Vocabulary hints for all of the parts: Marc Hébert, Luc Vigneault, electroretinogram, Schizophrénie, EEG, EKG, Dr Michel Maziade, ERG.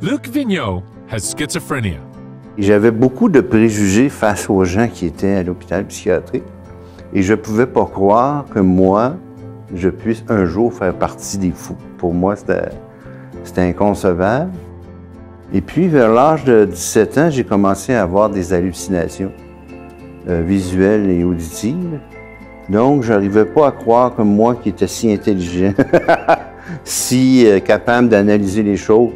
Luc Vigneault has schizophrenia. J'avais beaucoup de préjugés face aux gens qui étaient à l'hôpital psychiatrique et je ne pouvais pas croire que moi, je puisse un jour faire partie des fous. Pour moi, c'était inconcevable. Et puis, vers l'âge de 17 ans, j'ai commencé à avoir des hallucinations visuelles et auditives. Donc, je n'arrivais pas à croire que moi, qui étais si intelligent, si capable d'analyser les choses,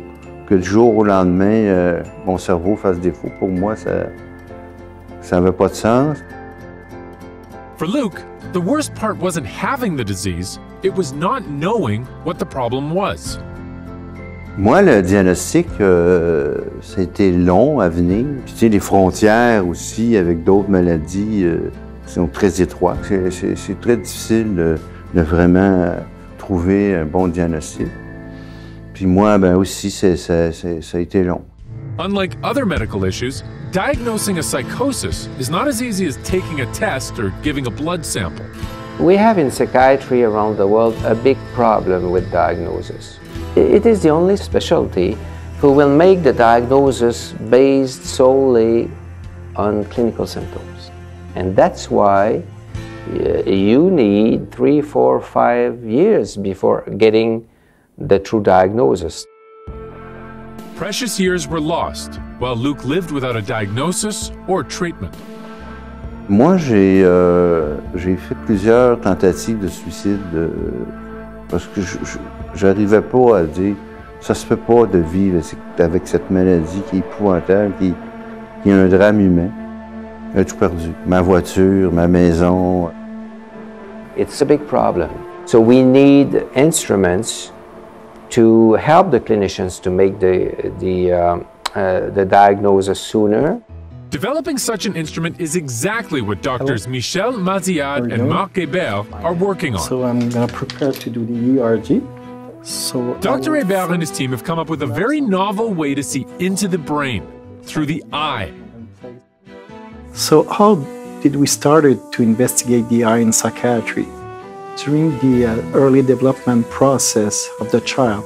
que du jour au lendemain, mon cerveau fasse défaut. Pour moi, ça n'avait pas de sens. For Luc, the worst part wasn't having the disease, it was not knowing what the problem was. Moi, le diagnostic, c'était long à venir. Puis, tu sais, les frontières aussi avec d'autres maladies sont très étroites. C'est très difficile de vraiment trouver un bon diagnostic. Puis moi, ben aussi, ça a été long. Unlike other medical issues, diagnosing a psychosis is not as easy as taking a test or giving a blood sample. We have in psychiatry around the world a big problem with diagnosis. It is the only specialty who will make the diagnosis based solely on clinical symptoms. And that's why you need 3, 4, 5 years before getting the true diagnosis. Precious years were lost while Luc lived without a diagnosis or treatment. Moi, j'ai fait plusieurs tentatives de suicide parce que j'arrivais pas à dire ça se peut pas de vivre avec cette maladie qui est épouvantable, qui est un drame humain. J'ai tout perdu. Ma voiture, ma maison. It's a big problem. So we need instruments to help the clinicians to make the diagnosis sooner. Developing such an instrument is exactly what Drs. Michel Maziade and Marc Hébert are working on. So I'm going to prepare to do the ERG. So Dr. Hébert and his team have come up with a very novel way to see into the brain, through the eye. So how did we start to investigate the eye in psychiatry? During the early development process of the child,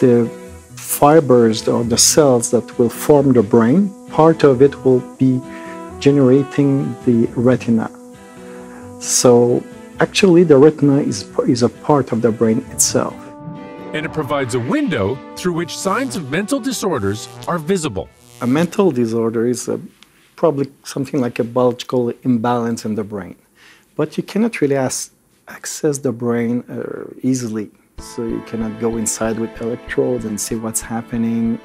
the fibers or the cells that will form the brain, part of it will be generating the retina. So actually the retina is a part of the brain itself. And it provides a window through which signs of mental disorders are visible. A mental disorder is probably something like a biological imbalance in the brain. But you cannot really access the brain easily. So you cannot go inside with electrodes and see what's happening.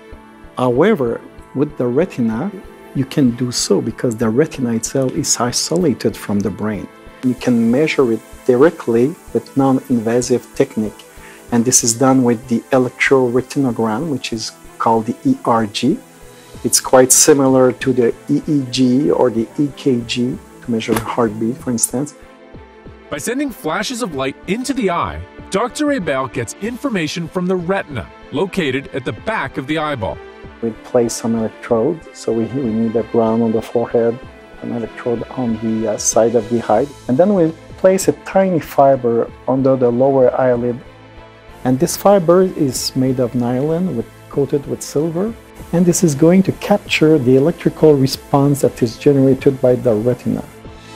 However, with the retina, you can do so because the retina itself is isolated from the brain. You can measure it directly with non-invasive technique. And this is done with the electroretinogram, which is called the ERG. It's quite similar to the EEG or the EKG to measure heartbeat, for instance. By sending flashes of light into the eye, Dr. Hébert gets information from the retina, located at the back of the eyeball. We place some electrode, so we need a ground on the forehead, an electrode on the side of the eye, and then we place a tiny fiber under the lower eyelid. And this fiber is made of nylon, coated with silver, and this is going to capture the electrical response that is generated by the retina.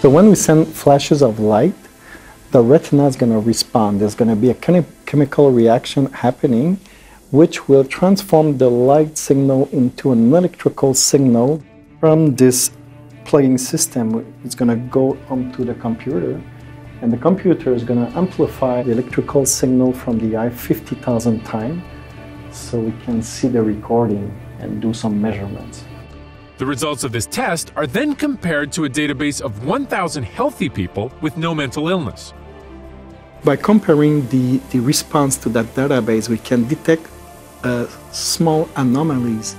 So when we send flashes of light, the retina is going to respond. There's going to be a kind of chemical reaction happening, which will transform the light signal into an electrical signal. From this plugging system, it's going to go onto the computer, and the computer is going to amplify the electrical signal from the eye 50,000 times, so we can see the recording and do some measurements. The results of this test are then compared to a database of 1,000 healthy people with no mental illness. By comparing the response to that database, we can detect small anomalies,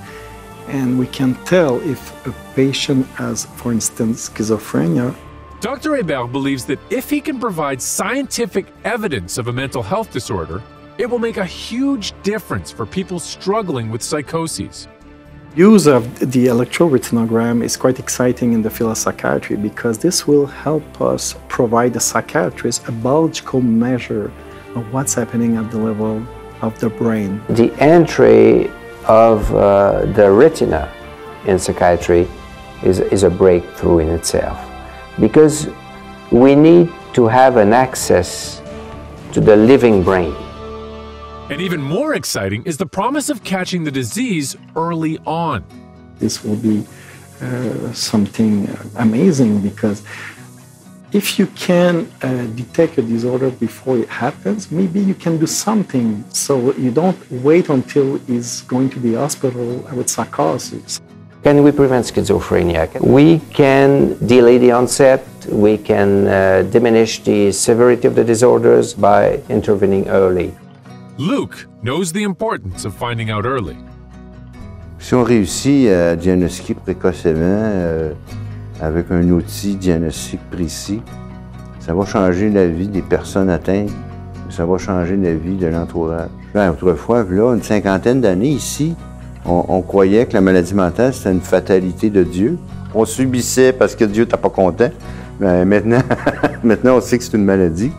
and we can tell if a patient has, for instance, schizophrenia. Dr. Hébert believes that if he can provide scientific evidence of a mental health disorder, it will make a huge difference for people struggling with psychoses. Use of the electroretinogram is quite exciting in the field of psychiatry because this will help us provide the psychiatrist a biological measure of what's happening at the level of the brain. The entry of the retina in psychiatry is a breakthrough in itself, because we need to have an access to the living brain. And even more exciting is the promise of catching the disease early on. This will be something amazing, because if you can detect a disorder before it happens, maybe you can do something so you don't wait until it's going to the hospital with psychosis. Can we prevent schizophrenia? We can delay the onset, we can diminish the severity of the disorders by intervening early. Luc knows the importance of finding out early. Si on réussit à diagnostiquer précocement avec un outil diagnostic précis, ça va changer la vie des personnes atteintes, ça va changer la vie de l'entourage. Autrefois, là, une cinquantaine d'années ici, on croyait que la maladie mentale, c'était une fatalité de Dieu. On subissait parce que Dieu n'était pas content. Mais maintenant, on sait que c'est une maladie.